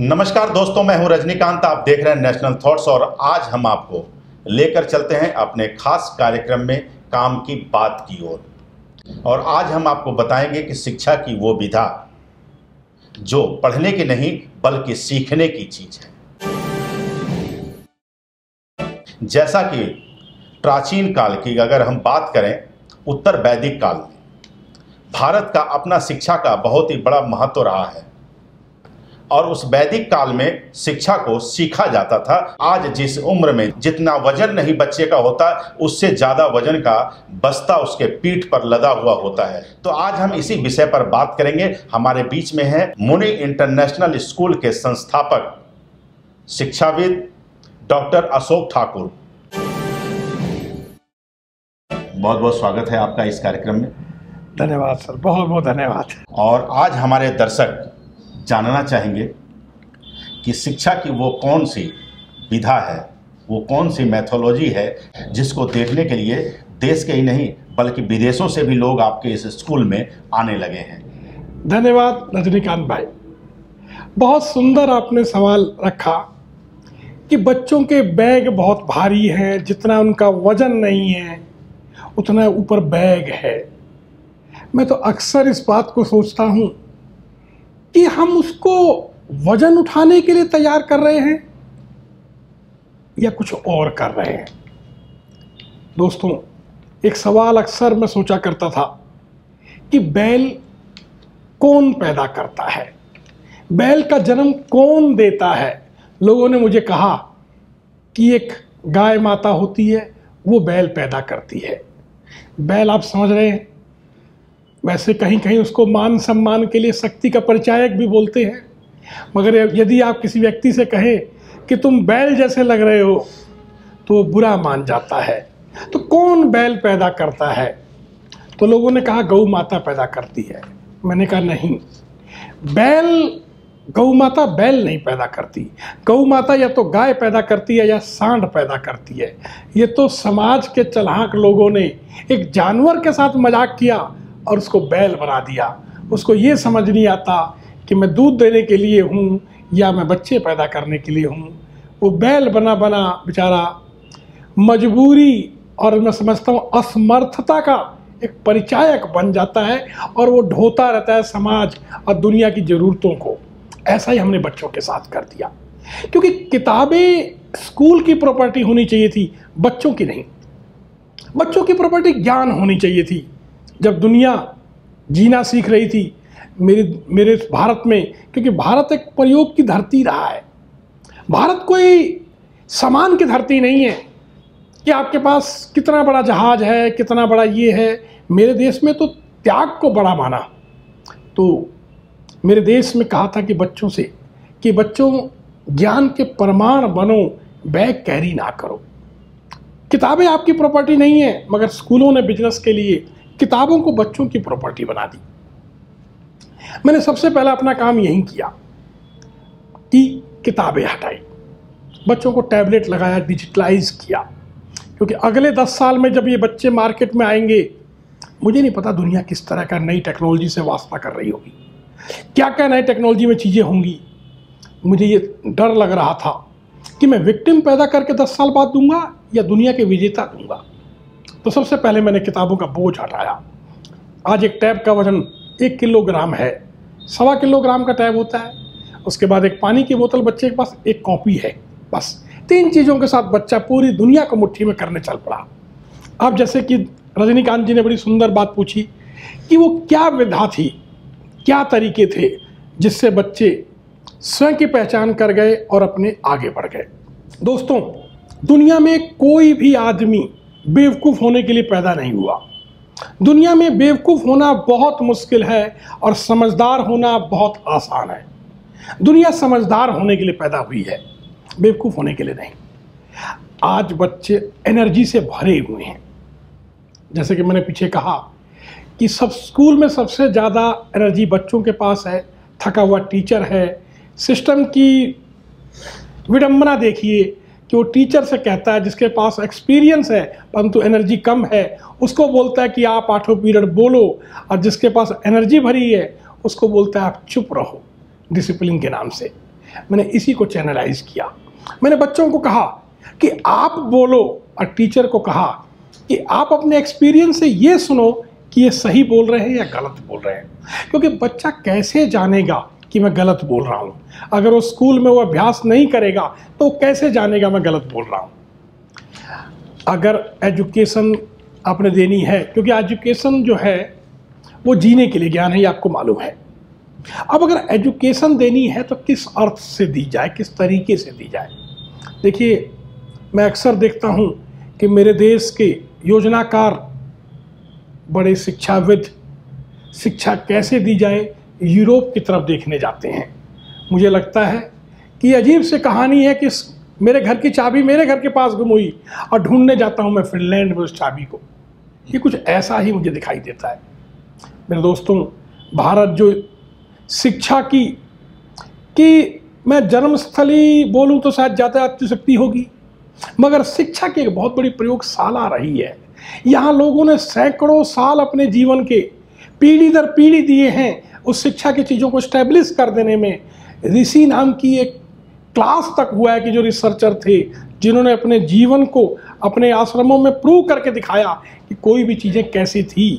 नमस्कार दोस्तों, मैं हूं रजनीकांत। आप देख रहे हैं नेशनल थॉट्स और आज हम आपको लेकर चलते हैं अपने खास कार्यक्रम में काम की बात की ओर। और आज हम आपको बताएंगे कि शिक्षा की वो विधा जो पढ़ने की नहीं बल्कि सीखने की चीज है। जैसा कि प्राचीन काल की अगर हम बात करें, उत्तर वैदिक काल में भारत का अपना शिक्षा का बहुत ही बड़ा महत्व रहा है और उस वैदिक काल में शिक्षा को सीखा जाता था। आज जिस उम्र में जितना वजन नहीं बच्चे का होता, उससे ज़्यादा वजन का बस्ता उसके पीठ पर लदा हुआ होता है। तो आज हम इसी विषय पर बात करेंगे। हमारे बीच में है मुनि इंटरनेशनल स्कूल के संस्थापक शिक्षाविद डॉ. अशोक ठाकुर। बहुत बहुत स्वागत है आपका इस कार्यक्रम में। धन्यवाद सर, बहुत बहुत धन्यवाद। और आज हमारे दर्शक जानना चाहेंगे कि शिक्षा की वो कौन सी विधा है, वो कौन सी मेथोलॉजी है जिसको देखने के लिए देश के ही नहीं बल्कि विदेशों से भी लोग आपके इस स्कूल में आने लगे हैं। धन्यवाद रजनीकांत भाई, बहुत सुंदर आपने सवाल रखा कि बच्चों के बैग बहुत भारी हैं, जितना उनका वजन नहीं है उतना ऊपर बैग है। मैं तो अक्सर इस बात को सोचता हूँ कि हम उसको वजन उठाने के लिए तैयार कर रहे हैं या कुछ और कर रहे हैं। दोस्तों, एक सवाल अक्सर मैं सोचा करता था कि बैल कौन पैदा करता है, बैल का जन्म कौन देता है। लोगों ने मुझे कहा कि एक गाय माता होती है, वो बैल पैदा करती है। बैल आप समझ रहे हैं, वैसे कहीं कहीं उसको मान सम्मान के लिए शक्ति का परिचायक भी बोलते हैं। मगर यदि आप किसी व्यक्ति से कहें कि तुम बैल जैसे लग रहे हो तो बुरा मान जाता है। तो कौन बैल पैदा करता है? तो लोगों ने कहा गौ माता पैदा करती है। मैंने कहा नहीं, बैल गौ माता बैल नहीं पैदा करती। गौ माता या तो गाय पैदा करती है या सांड पैदा करती है। ये तो समाज के चालाक लोगों ने एक जानवर के साथ मजाक किया और उसको बैल बना दिया। उसको ये समझ नहीं आता कि मैं दूध देने के लिए हूँ या मैं बच्चे पैदा करने के लिए हूँ। वो बैल बना बना बेचारा मजबूरी और मैं समझता हूँ असमर्थता का एक परिचायक बन जाता है और वो ढोता रहता है समाज और दुनिया की ज़रूरतों को। ऐसा ही हमने बच्चों के साथ कर दिया, क्योंकि किताबें स्कूल की प्रॉपर्टी होनी चाहिए थी, बच्चों की नहीं। बच्चों की प्रॉपर्टी ज्ञान होनी चाहिए थी। जब दुनिया जीना सीख रही थी मेरे भारत में, क्योंकि भारत एक प्रयोग की धरती रहा है, भारत कोई सामान की धरती नहीं है कि आपके पास कितना बड़ा जहाज है, कितना बड़ा ये है। मेरे देश में तो त्याग को बड़ा माना। तो मेरे देश में कहा था कि बच्चों से कि बच्चों ज्ञान के प्रमाण बनो, बैग कैरी ना करो। किताबें आपकी प्रॉपर्टी नहीं है, मगर स्कूलों ने बिजनेस के लिए किताबों को बच्चों की प्रॉपर्टी बना दी। मैंने सबसे पहला अपना काम यही किया कि किताबें हटाई, बच्चों को टैबलेट लगाया, डिजिटलाइज किया। क्योंकि अगले 10 साल में जब ये बच्चे मार्केट में आएंगे, मुझे नहीं पता दुनिया किस तरह का नई टेक्नोलॉजी से वास्ता कर रही होगी, क्या क्या नई टेक्नोलॉजी में चीज़ें होंगी। मुझे ये डर लग रहा था कि मैं विक्टिम पैदा करके 10 साल बाद दूंगा या दुनिया के विजेता दूंगा। तो सबसे पहले मैंने किताबों का बोझ हटाया। आज एक टैब का वजन 1 किलोग्राम है, 1.25 किलोग्राम का टैब होता है। उसके बाद एक पानी की बोतल, बच्चे के पास एक कॉपी है, बस 3 चीज़ों के साथ बच्चा पूरी दुनिया को मुट्ठी में करने चल पड़ा। अब जैसे कि रजनीकांत जी ने बड़ी सुंदर बात पूछी कि वो क्या विधा थी, क्या तरीके थे जिससे बच्चे स्वयं की पहचान कर गए और अपने आगे बढ़ गए। दोस्तों, दुनिया में कोई भी आदमी बेवकूफ़ होने के लिए पैदा नहीं हुआ। दुनिया में बेवकूफ़ होना बहुत मुश्किल है और समझदार होना बहुत आसान है। दुनिया समझदार होने के लिए पैदा हुई है, बेवकूफ़ होने के लिए नहीं। आज बच्चे एनर्जी से भरे हुए हैं। जैसे कि मैंने पीछे कहा कि सब स्कूल में सबसे ज़्यादा एनर्जी बच्चों के पास है। थका हुआ टीचर है। सिस्टम की विडंबना देखिए कि वो टीचर से कहता है जिसके पास एक्सपीरियंस है परंतु एनर्जी कम है, उसको बोलता है कि आप 8 पीरियड बोलो, और जिसके पास एनर्जी भरी है उसको बोलता है आप चुप रहो, डिसिप्लिन के नाम से। मैंने इसी को चैनलाइज किया। मैंने बच्चों को कहा कि आप बोलो और टीचर को कहा कि आप अपने एक्सपीरियंस से ये सुनो कि ये सही बोल रहे हैं या गलत बोल रहे हैं, क्योंकि बच्चा कैसे जानेगा कि मैं गलत बोल रहा हूँ। अगर वो स्कूल में वो अभ्यास नहीं करेगा तो कैसे जानेगा मैं गलत बोल रहा हूँ। अगर एजुकेशन आपने देनी है, क्योंकि एजुकेशन जो है वो जीने के लिए ज्ञान है, ये आपको मालूम है। अब अगर एजुकेशन देनी है तो किस अर्थ से दी जाए, किस तरीके से दी जाए। देखिए, मैं अक्सर देखता हूँ कि मेरे देश के योजनाकार, बड़े शिक्षाविद शिक्षा कैसे दी जाए यूरोप की तरफ देखने जाते हैं। मुझे लगता है कि अजीब सी कहानी है कि मेरे घर की चाबी मेरे घर के पास गुम हुई और ढूंढने जाता हूँ मैं फिनलैंड में उस चाबी को। ये कुछ ऐसा ही मुझे दिखाई देता है। मेरे दोस्तों, भारत जो शिक्षा की कि मैं जन्मस्थली बोलूँ तो शायद ज़्यादा अत्युक्ति होगी, मगर शिक्षा की एक बहुत बड़ी प्रयोगशाला रही है। यहाँ लोगों ने सैकड़ों साल अपने जीवन के पीढ़ी दर पीढ़ी दिए हैं उस शिक्षा की चीज़ों को स्टैब्लिश कर देने में। ऋषि नाम की एक क्लास तक हुआ है कि जो रिसर्चर थे जिन्होंने अपने जीवन को अपने आश्रमों में प्रूव करके दिखाया कि कोई भी चीज़ें कैसी थी।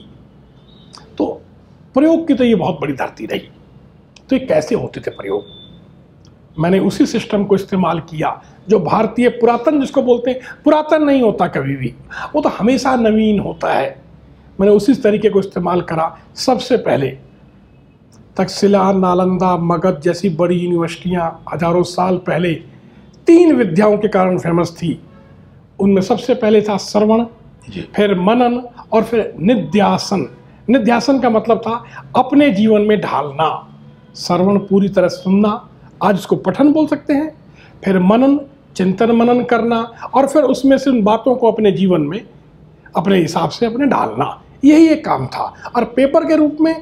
तो प्रयोग की तो ये बहुत बड़ी धरती रही। तो ये कैसे होते थे प्रयोग? मैंने उसी सिस्टम को इस्तेमाल किया जो भारतीय पुरातन, जिसको बोलते हैं, पुरातन नहीं होता कभी भी, वो तो हमेशा नवीन होता है। मैंने उसी तरीके को इस्तेमाल करा। सबसे पहले तक्षशिला, नालंदा, मगध जैसी बड़ी यूनिवर्सिटियां हजारों साल पहले तीन विद्याओं के कारण फेमस थी। उनमें सबसे पहले था श्रवण, फिर मनन और फिर निध्यासन। निध्यासन का मतलब था अपने जीवन में ढालना। श्रवण पूरी तरह सुनना, आज इसको पठन बोल सकते हैं, फिर मनन, चिंतन मनन करना, और फिर उसमें से उन बातों को अपने जीवन में अपने हिसाब से अपने डालना। यही एक काम था। और पेपर के रूप में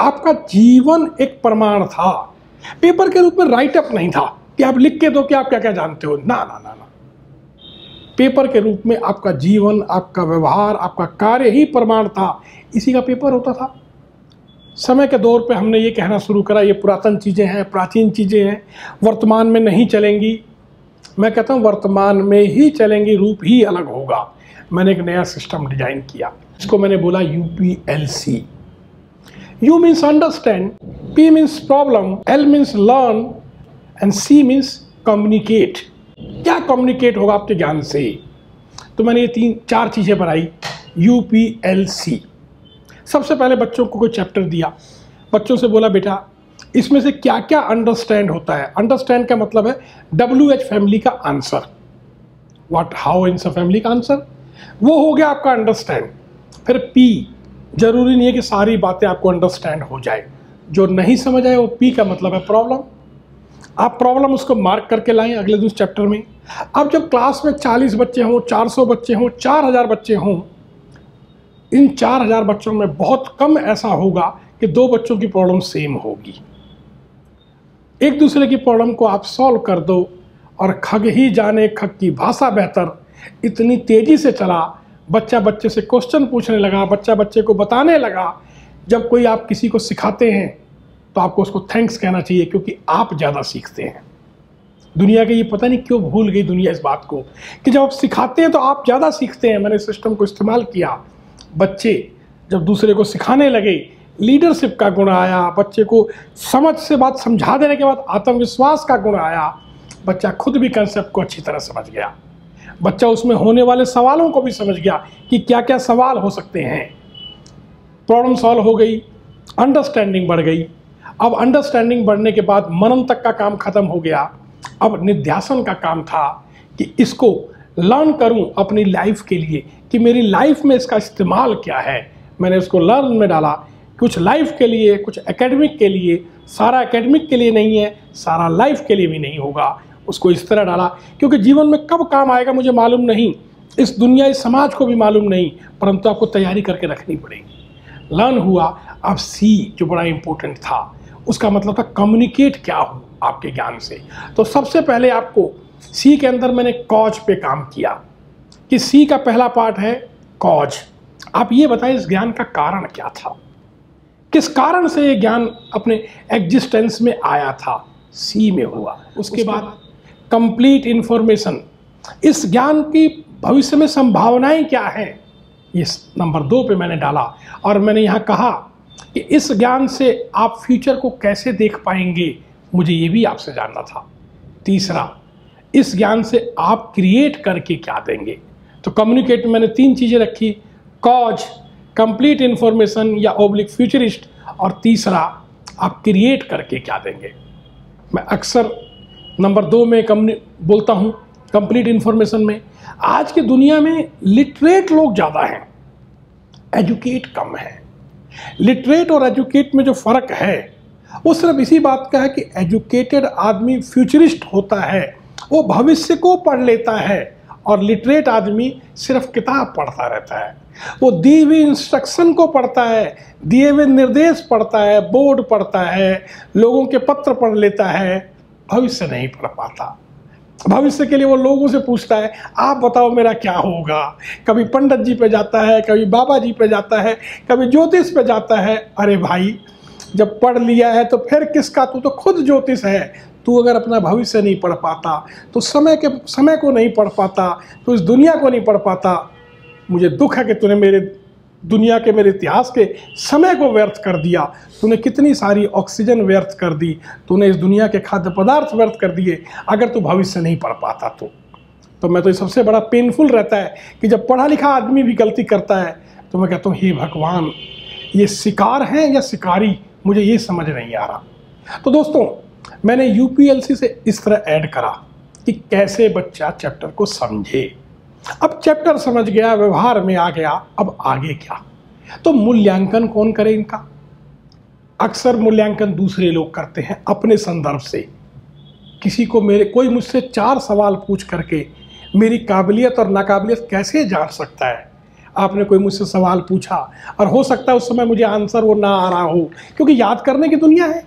आपका जीवन एक प्रमाण था। पेपर के रूप में राइटअप नहीं था कि आप लिख के दो कि आप क्या क्या जानते हो। ना ना ना ना, पेपर के रूप में आपका जीवन, आपका व्यवहार, आपका कार्य ही प्रमाण था। इसी का पेपर होता था। समय के दौर पे हमने ये कहना शुरू करा, ये पुरातन चीज़ें हैं, प्राचीन चीज़ें हैं, वर्तमान में नहीं चलेंगी। मैं कहता हूँ वर्तमान में ही चलेंगी, रूप ही अलग होगा। मैंने एक नया सिस्टम डिजाइन किया, इसको मैंने बोला UPLC। U means understand, P means problem, L means learn and C means communicate। क्या कम्युनिकेट होगा आपके ज्ञान से? तो मैंने ये चार चीज़ें बनाई UPLC। सबसे पहले बच्चों को कोई चैप्टर दिया, बच्चों से बोला बेटा इसमें से क्या क्या अंडरस्टैंड होता है। अंडरस्टैंड का मतलब है WH फैमिली का आंसर, व्हाट हाउ इन फैमिली का आंसर, वो हो गया आपका अंडरस्टैंड। फिर P, जरूरी नहीं है कि सारी बातें आपको अंडरस्टैंड हो जाए, जो नहीं समझ आए वो P का मतलब है प्रॉब्लम। आप प्रॉब्लम उसको मार्क करके लाएँ अगले दूसरे चैप्टर में। अब जब क्लास में 40 बच्चे हों, 400 बच्चे हों, 4000 बच्चे हों, इन 4000 बच्चों में बहुत कम ऐसा होगा कि दो बच्चों की प्रॉब्लम सेम होगी। एक दूसरे की प्रॉब्लम को आप सॉल्व कर दो और खग ही जाने खग की भाषा बेहतर, इतनी तेज़ी से चला। बच्चा बच्चे से क्वेश्चन पूछने लगा, बच्चा बच्चे को बताने लगा। जब कोई आप किसी को सिखाते हैं तो आपको उसको थैंक्स कहना चाहिए, क्योंकि आप ज़्यादा सीखते हैं। दुनिया के ये पता नहीं क्यों भूल गई दुनिया इस बात को कि जब आप सिखाते हैं तो आप ज़्यादा सीखते हैं। मैंने सिस्टम को इस्तेमाल किया, बच्चे जब दूसरे को सिखाने लगे, लीडरशिप का गुण आया, बच्चे को समझ से बात समझा देने के बाद आत्मविश्वास का गुण आया। बच्चा खुद भी कंसेप्ट को अच्छी तरह समझ गया, बच्चा उसमें होने वाले सवालों को भी समझ गया कि क्या क्या सवाल हो सकते हैं। प्रॉब्लम सॉल्व हो गई, अंडरस्टैंडिंग बढ़ गई। अब अंडरस्टैंडिंग बढ़ने के बाद मनन तक का काम खत्म हो गया। अब निध्यासन का काम था कि इसको लर्न करूं अपनी लाइफ के लिए कि मेरी लाइफ में इसका इस्तेमाल क्या है। मैंने उसको लर्न में डाला, कुछ लाइफ के लिए, कुछ एकेडमिक के लिए। सारा एकेडमिक के लिए नहीं है, सारा लाइफ के लिए भी नहीं होगा, उसको इस तरह डाला क्योंकि जीवन में कब काम आएगा मुझे मालूम नहीं, इस दुनिया, इस समाज को भी मालूम नहीं, परंतु आपको तैयारी करके रखनी पड़ेगी। लर्न हुआ। अब सी जो बड़ा इम्पोर्टेंट था, उसका मतलब था कम्युनिकेट क्या हो आपके ज्ञान से। तो सबसे पहले आपको सी के अंदर मैंने कॉज पे काम किया कि सी का पहला पार्ट है कॉज। आप ये बताएं इस ज्ञान का कारण क्या था, किस कारण से ये ज्ञान अपने एग्जिस्टेंस में आया था। सी में हुआ। उसके बाद कंप्लीट इंफॉर्मेशन, इस ज्ञान की भविष्य में संभावनाएं क्या हैं, इस नंबर 2 पे मैंने डाला। और मैंने यहाँ कहा कि इस ज्ञान से आप फ्यूचर को कैसे देख पाएंगे, मुझे ये भी आपसे जानना था। तीसरा, इस ज्ञान से आप क्रिएट करके क्या देंगे। तो कम्युनिकेट मैंने 3 चीज़ें रखी, कॉज, कंप्लीट इन्फॉर्मेशन या ओब्लिक फ्यूचरिस्ट, और तीसरा आप क्रिएट करके क्या देंगे। मैं अक्सर नंबर 2 में बोलता हूँ कंप्लीट इन्फॉर्मेशन में। आज की दुनिया में लिटरेट लोग ज़्यादा हैं, एजुकेट कम है। लिटरेट और एजुकेट में जो फ़र्क है वो सिर्फ इसी बात का है कि एजुकेटेड आदमी फ्यूचरिस्ट होता है, वो भविष्य को पढ़ लेता है, और लिटरेट आदमी सिर्फ किताब पढ़ता रहता है। वो दी हुई इंस्ट्रक्शन को पढ़ता है, दिए हुए निर्देश पढ़ता है, बोर्ड पढ़ता है, लोगों के पत्र पढ़ लेता है, भविष्य नहीं पढ़ पाता। भविष्य के लिए वो लोगों से पूछता है, आप बताओ मेरा क्या होगा। कभी पंडित जी पे जाता है, कभी बाबा जी पे जाता है, कभी ज्योतिष पे जाता है। अरे भाई, जब पढ़ लिया है तो फिर किसका, तू तो खुद ज्योतिष है। तू अगर अपना भविष्य नहीं पढ़ पाता तो समय को नहीं पढ़ पाता, तो इस दुनिया को नहीं पढ़ पाता। मुझे दुख है कि तूने मेरे दुनिया के, मेरे इतिहास के समय को व्यर्थ कर दिया। तूने कितनी सारी ऑक्सीजन व्यर्थ कर दी, तूने इस दुनिया के खाद्य पदार्थ व्यर्थ कर दिए, अगर तू भविष्य नहीं पढ़ पाता तो मैं तो ये सबसे बड़ा पेनफुल रहता है कि जब पढ़ा लिखा आदमी भी गलती करता है तो मैं कहता हूँ, हे भगवान, ये शिकार है या शिकारी, मुझे ये समझ नहीं आ रहा। तो दोस्तों, मैंने यूपीएलसी से इस तरह ऐड करा कि कैसे बच्चा चैप्टर को समझे। अब चैप्टर समझ गया, व्यवहार में आ गया, अब आगे क्या। तो मूल्यांकन कौन करे इनका? अक्सर मूल्यांकन दूसरे लोग करते हैं अपने संदर्भ से। किसी को कोई मुझसे 4 सवाल पूछ करके मेरी काबिलियत और नाकाबिलियत कैसे जान सकता है। आपने कोई मुझसे सवाल पूछा और हो सकता है उस समय मुझे आंसर वो ना आ रहा हो, क्योंकि याद करने की दुनिया है,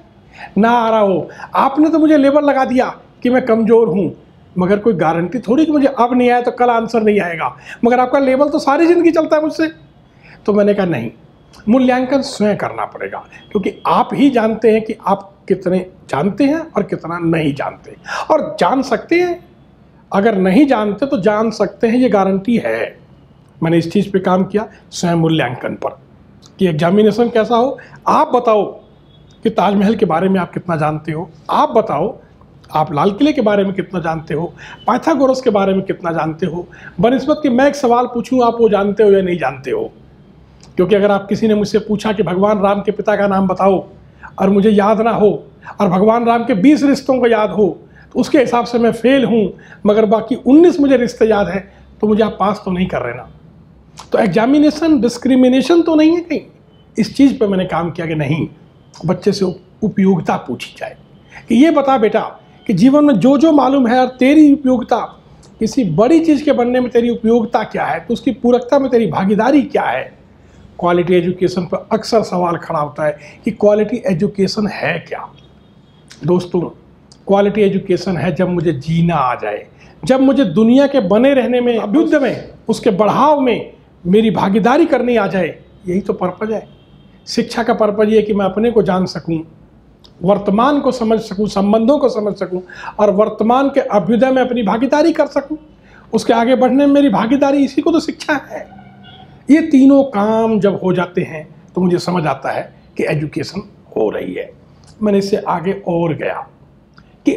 ना आ रहा हो। आपने तो मुझे लेबल लगा दिया कि मैं कमज़ोर हूँ, मगर कोई गारंटी थोड़ी कि मुझे अब नहीं आया तो कल आंसर नहीं आएगा। मगर आपका लेबल तो सारी ज़िंदगी चलता है मुझसे। तो मैंने कहा नहीं, मूल्यांकन स्वयं करना पड़ेगा, क्योंकि आप ही जानते हैं कि आप कितने जानते हैं और कितना नहीं जानते, और जान सकते हैं। अगर नहीं जानते तो जान सकते हैं, ये गारंटी है। मैंने इस चीज़ पर काम किया, स्वयं मूल्यांकन पर, कि एग्जामिनेशन कैसा हो। आप बताओ कि ताजमहल के बारे में आप कितना जानते हो, आप बताओ आप लाल किले के बारे में कितना जानते हो, पाइथागोरस के बारे में कितना जानते हो। बनिस्बत कि मैं एक सवाल पूछूं, आप वो जानते हो या नहीं जानते हो। क्योंकि अगर आप, किसी ने मुझसे पूछा कि भगवान राम के पिता का नाम बताओ, और मुझे याद ना हो, और भगवान राम के 20 रिश्तों को याद हो, तो उसके हिसाब से मैं फेल हूँ, मगर बाकी 19 मुझे रिश्ते याद हैं, तो मुझे आप पास तो नहीं कर रहे ना। तो एग्जामिनेशन डिस्क्रिमिनेशन तो नहीं है कहीं। इस चीज़ पर मैंने काम किया कि नहीं, बच्चे से उपयोगिता पूछी जाए कि ये बता बेटा कि जीवन में जो जो मालूम है और तेरी उपयोगिता, किसी बड़ी चीज़ के बनने में तेरी उपयोगिता क्या है, तो उसकी पूरकता में तेरी भागीदारी क्या है। क्वालिटी एजुकेशन पर अक्सर सवाल खड़ा होता है कि क्वालिटी एजुकेशन है क्या। दोस्तों, क्वालिटी एजुकेशन है जब मुझे जीना आ जाए, जब मुझे दुनिया के बने रहने में, अभ्युदय में, उसके बढ़ाव में मेरी भागीदारी करनी आ जाए। यही तो पर्पज़ है शिक्षा का। पर्पज ये कि मैं अपने को जान सकूं, वर्तमान को समझ सकूं, संबंधों को समझ सकूं, और वर्तमान के अभ्युदय में अपनी भागीदारी कर सकूं, उसके आगे बढ़ने में मेरी भागीदारी, इसी को तो शिक्षा है। ये तीनों काम जब हो जाते हैं तो मुझे समझ आता है कि एजुकेशन हो रही है। मैंने इससे आगे और गया कि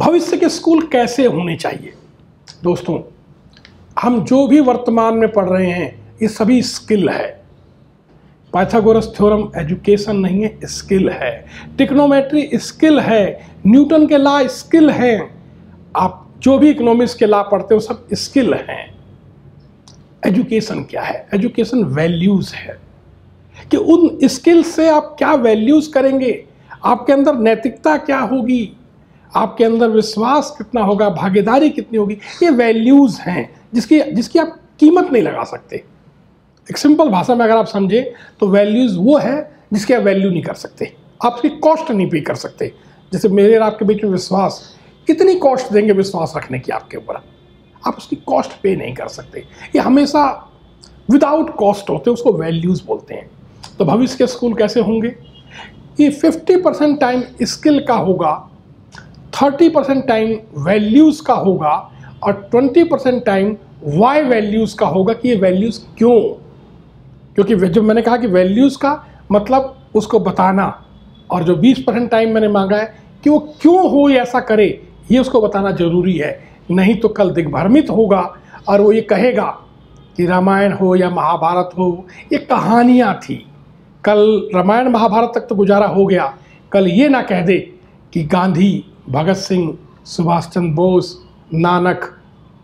भविष्य के स्कूल कैसे होने चाहिए। दोस्तों, हम जो भी वर्तमान में पढ़ रहे हैं, ये सभी स्किल है। पाइथागोरस थ्योरम एजुकेशन नहीं है, स्किल है। टिक्नोमेट्री स्किल है, न्यूटन के लॉ स्किल है, आप जो भी इकोनॉमिक्स के लॉ पढ़ते हो सब स्किल हैं। एजुकेशन क्या है? एजुकेशन वैल्यूज़ है, कि उन स्किल से आप क्या वैल्यूज़ करेंगे, आपके अंदर नैतिकता क्या होगी, आपके अंदर विश्वास कितना होगा, भागीदारी कितनी होगी। ये वैल्यूज़ हैं जिसकी आप कीमत नहीं लगा सकते। एक सिंपल भाषा में अगर आप समझें तो वैल्यूज़ वो है जिसके आप वैल्यू नहीं कर सकते, आपकी कॉस्ट नहीं पे कर सकते। जैसे मेरे और आपके बीच में विश्वास, कितनी कॉस्ट देंगे विश्वास रखने की आपके ऊपर, आप उसकी कॉस्ट पे नहीं कर सकते। ये हमेशा विदाउट कॉस्ट होते हैं, उसको वैल्यूज़ बोलते हैं। तो भविष्य के स्कूल कैसे होंगे? ये 50% टाइम स्किल का होगा, 30% टाइम वैल्यूज़ का होगा और 20% टाइम वाई वैल्यूज़ का होगा कि ये वैल्यूज़ क्यों, क्योंकि जो मैंने कहा कि वैल्यूज़ का मतलब उसको बताना और जो 20% टाइम मैंने मांगा है कि वो क्यों हो या ऐसा करे ये उसको बताना ज़रूरी है, नहीं तो कल दिग्भ्रमित होगा और वो ये कहेगा कि रामायण हो या महाभारत हो ये कहानियाँ थी। कल रामायण महाभारत तक तो गुजारा हो गया, कल ये ना कह दे कि गांधी, भगत सिंह, सुभाष चंद्र बोस, नानक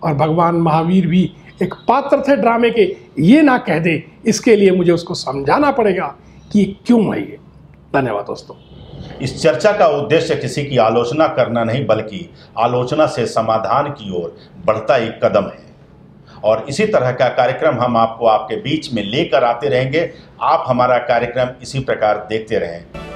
और भगवान महावीर भी एक पात्र थे ड्रामे के, ये ना कह दे। इसके लिए मुझे उसको समझाना पड़ेगा कि क्यों है ये। धन्यवाद दोस्तों। इस चर्चा का उद्देश्य किसी की आलोचना करना नहीं बल्कि आलोचना से समाधान की ओर बढ़ता एक कदम है और इसी तरह का कार्यक्रम हम आपको आपके बीच में लेकर आते रहेंगे। आप हमारा कार्यक्रम इसी प्रकार देखते रहें।